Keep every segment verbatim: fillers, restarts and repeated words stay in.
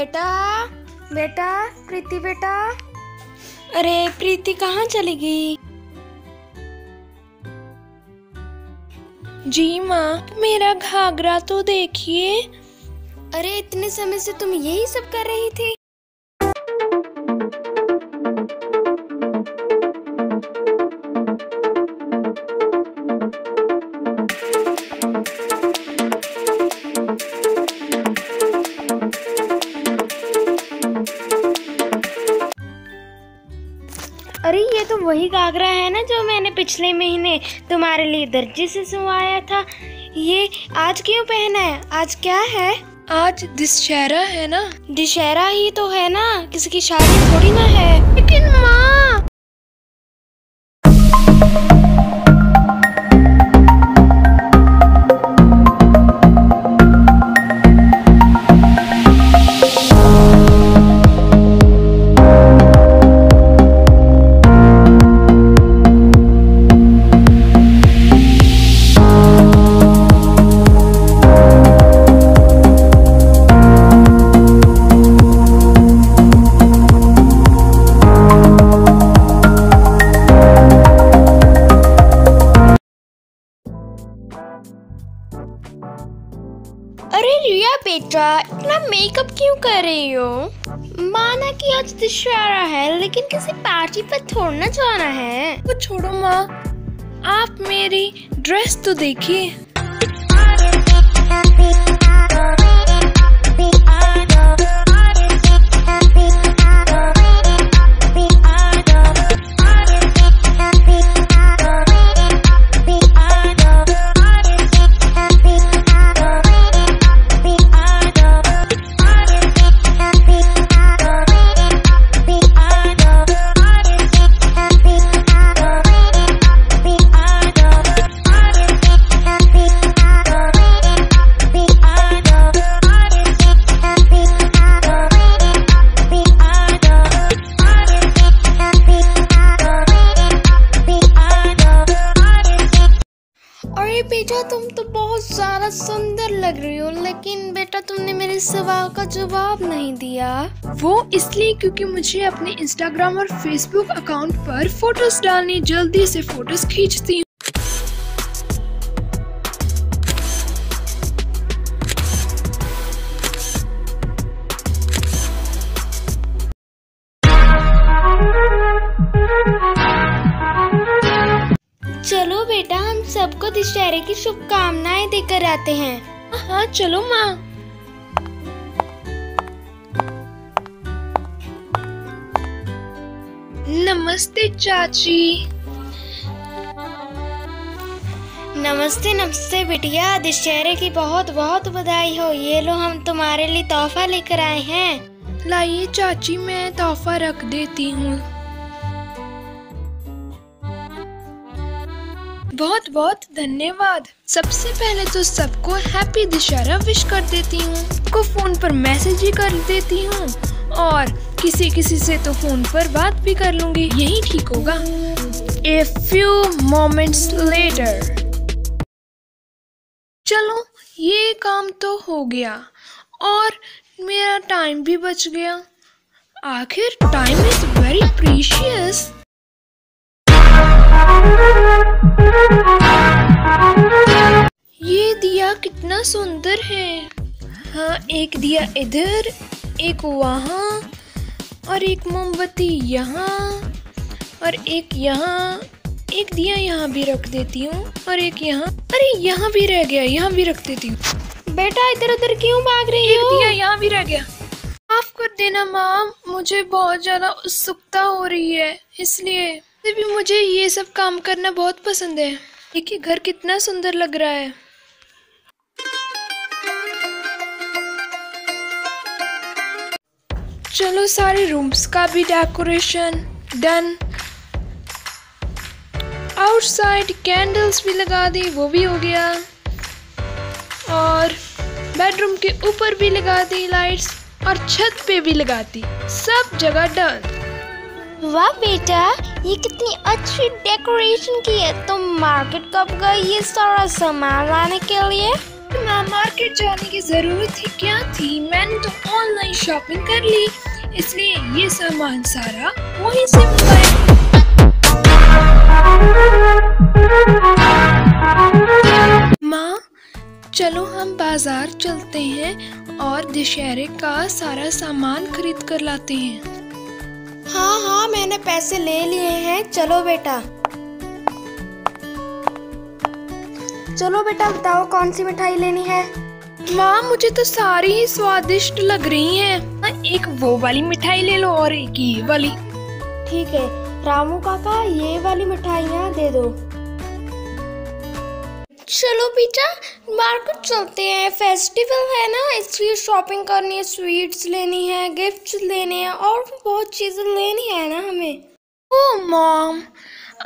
बेटा बेटा प्रीति बेटा। अरे प्रीति कहाँ चली गई? जी माँ, मेरा घाघरा तो देखिए। अरे इतने समय से तुम यही सब कर रही थी? अरे ये तो वही घाघरा है ना जो मैंने पिछले महीने तुम्हारे लिए दर्जी से सिलवाया था। ये आज क्यों पहना है? आज क्या है? आज दशहरा है ना। दशहरा ही तो है ना, किसी की शादी थोड़ी ना है। लेकिन माँ, अरे रिया बेटा, इतना मेकअप क्यों कर रही हो? माना कि आज दशहरा है, लेकिन किसी पार्टी पर थोड़ा ना जाना है। वो छोड़ो माँ, आप मेरी ड्रेस तो देखिए। बेटा तुम तो बहुत ज़्यादा सुंदर लग रही हो, लेकिन बेटा तुमने मेरे सवाल का जवाब नहीं दिया। वो इसलिए क्योंकि मुझे अपने इंस्टाग्राम और फेसबुक अकाउंट पर फोटोज डालने, जल्दी से फोटोज खींचती हूँ। चलो बेटा, हम सबको दशहरे की शुभकामनाएं देकर आते हैं। हाँ चलो माँ। नमस्ते चाची। नमस्ते नमस्ते बिटिया, दशहरे की बहुत बहुत बधाई हो। ये लो, हम तुम्हारे लिए तोहफा लेकर आए हैं। लाइए चाची, मैं तोहफा रख देती हूँ। बहुत बहुत धन्यवाद। सबसे पहले तो सबको हैप्पी दशहरा विश कर देती हूँ। को फोन पर मैसेज ही कर देती हूँ, और किसी किसी से तो फोन पर बात भी कर लूँगी, यही ठीक होगा। A few moments later। चलो ये काम तो हो गया, और मेरा टाइम भी बच गया। आखिर टाइम इज वेरी प्रीशियस। ये दिया कितना सुंदर है। हाँ, एक दिया इधर, एक वहाँ, और एक मोमबत्ती यहाँ, और एक यहाँ। एक दिया यहाँ भी रख देती हूँ, और एक यहाँ। अरे यहाँ भी रह गया, यहाँ भी रख देती हूँ। बेटा इधर उधर क्यों भाग रही हो? एक दिया यहाँ भी रह गया। माफ कर देना माँ, मुझे बहुत ज़्यादा उत्सुकता हो रही है, इसलिए भी मुझे ये सब काम करना बहुत पसंद है। देखिए घर कितना सुंदर लग रहा है। चलो सारे रूम्स का भी डेकोरेशन डन। आउटसाइड कैंडल्स भी लगा दी, वो भी हो गया, और बेडरूम के ऊपर भी लगा दी लाइट्स, और छत पे भी लगा दी। सब जगह डन। वाह बेटा, ये कितनी अच्छी डेकोरेशन की है। तुम मार्केट कब गई ये सारा सामान लाने के लिए? ना मार्केट जाने की ज़रूरत ही क्या थी, मैंने तो ऑनलाइन शॉपिंग कर ली, इसलिए ये सामान सारा वहीं से मंगाया। माँ चलो हम बाजार चलते हैं और दशहरे का सारा सामान खरीद कर लाते हैं। हाँ हाँ मैंने पैसे ले लिए हैं, चलो बेटा। चलो बेटा बताओ कौन सी मिठाई लेनी है। माँ मुझे तो सारी ही स्वादिष्ट लग रही हैं। एक वो वाली मिठाई ले लो और एक ये वाली। ठीक है रामू काका ये वाली मिठाइयाँ दे दो। चलो बेटा मार्केट चलते हैं, फेस्टिवल है ना, इसलिए शॉपिंग करनी है, स्वीट्स लेनी है, गिफ्ट्स लेने हैं और बहुत चीजें लेनी है ना हमें। ओह मॉम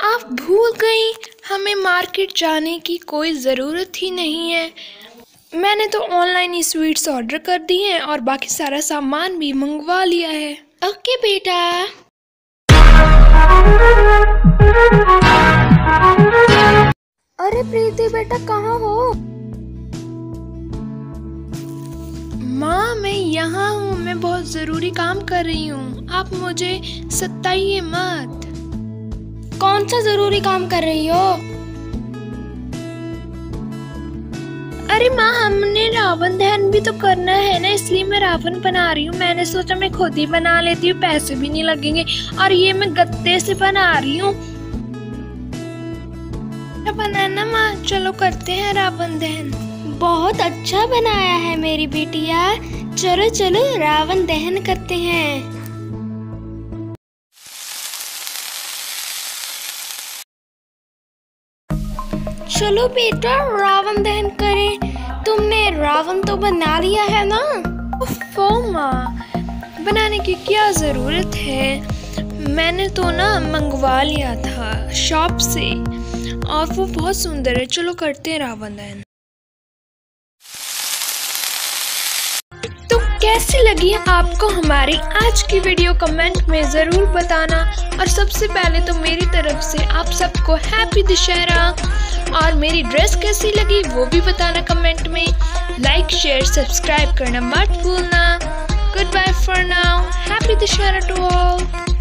आप भूल गई, हमें मार्केट जाने की कोई ज़रूरत ही नहीं है। मैंने तो ऑनलाइन ही स्वीट्स ऑर्डर कर दी हैं और बाकी सारा सामान भी मंगवा लिया है। ओके बेटा। अरे प्रीति बेटा कहाँ हो? माँ मैं यहाँ हूँ, मैं बहुत ज़रूरी काम कर रही हूँ, आप मुझे सताइए मत। कौन सा जरूरी काम कर रही हो? अरे माँ हमने रावण दहन भी तो करना है ना, इसलिए मैं रावण बना रही हूँ। मैंने सोचा मैं खुद ही बना लेती हूँ, पैसे भी नहीं लगेंगे, और ये मैं गत्ते से बना रही हूँ। बनाना माँ, चलो करते हैं रावण दहन। बहुत अच्छा बनाया है मेरी बेटिया, चलो चलो रावण दहन करते हैं। चलो बेटा रावण दहन करें। तुमने रावण तो बना लिया है ना? ओफो माँ बनाने की क्या ज़रूरत है, मैंने तो ना मंगवा लिया था शॉप से और वो बहुत सुंदर है। चलो करते हैं रावण दहन। तो कैसी लगी आपको हमारी आज की वीडियो, कमेंट में ज़रूर बताना। और सबसे पहले तो मेरी तरफ से आप सबको हैप्पी दशहरा। और मेरी ड्रेस कैसी लगी वो भी बताना कमेंट में। लाइक शेयर सब्सक्राइब करना मत भूलना। Good bye for now, happy Dussehra to all.